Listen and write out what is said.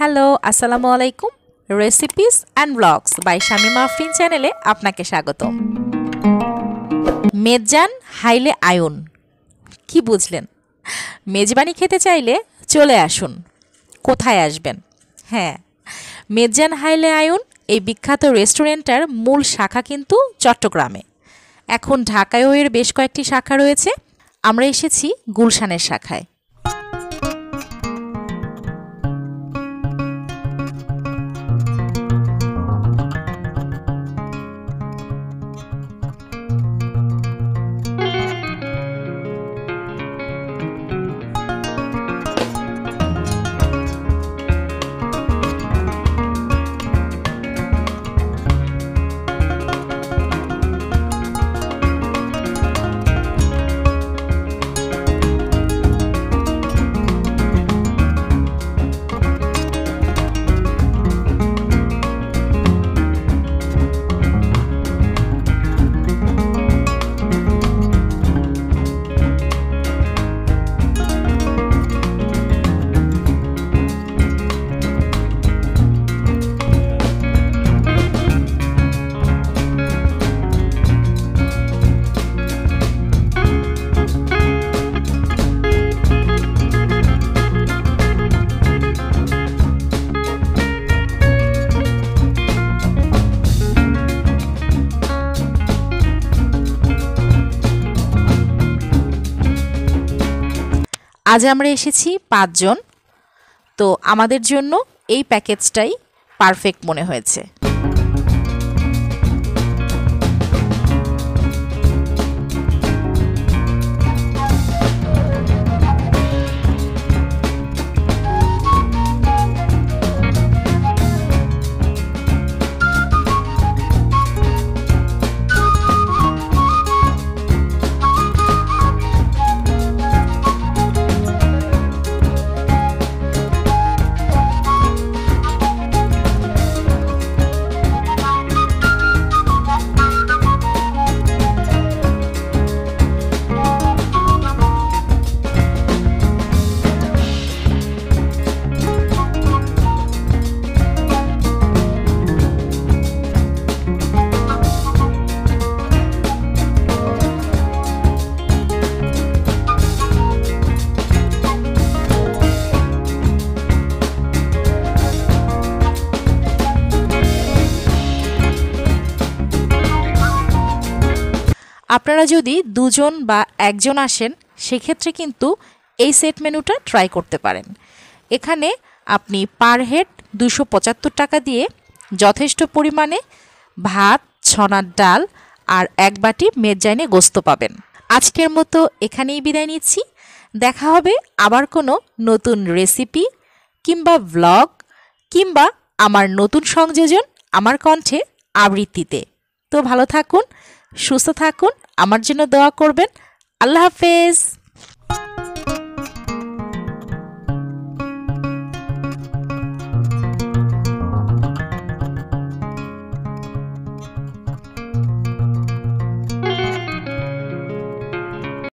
Hello अस्सलामु आलैकुम recipes and blogs by Shamima Afrin चैनेले आपनाके स्वागतम। मेजजान हाइले आयुन कि बुझलेन? मेजबानी खेते चाइले चले आसुन। कोथाय आसबेन? हाँ, मेजजान हाइले आयुन ए विख्यात रेस्टुरेंटार मूल शाखा किन्तु चट्टग्रामे। एखन ढाकायओ एर बेश कयेकटी शाखा रयेछे। आमरा एसेछि गुलशानेर शाखाय। आज आमरा एसेছি ৫ জন। तो आमाদের জন্য এই প্যাকেজটাই পারফেক্ট মনে হয়েছে। আপনারা যদি দুজন বা একজন আসেন সেক্ষেত্রে কিন্তু এই সেট মেনুটা ট্রাই করতে পারেন। এখানে আপনি পার হেড ২৭৫ টাকা দিয়ে যথেষ্ট পরিমাণে ভাত, ছনার ডাল আর এক বাটি মেজজানে গোস্ত পাবেন। আজকের মতো এখানেই বিদায় নিচ্ছি। দেখা হবে আবার কোনো নতুন রেসিপি কিংবা ব্লগ কিংবা আমার নতুন সংযোজন আমার কণ্ঠে আবৃত্তিতে। তো ভালো থাকুন, সুস্থ থাকুন, আমার জন্য দোয়া করবেন। আল্লাহ হাফেজ।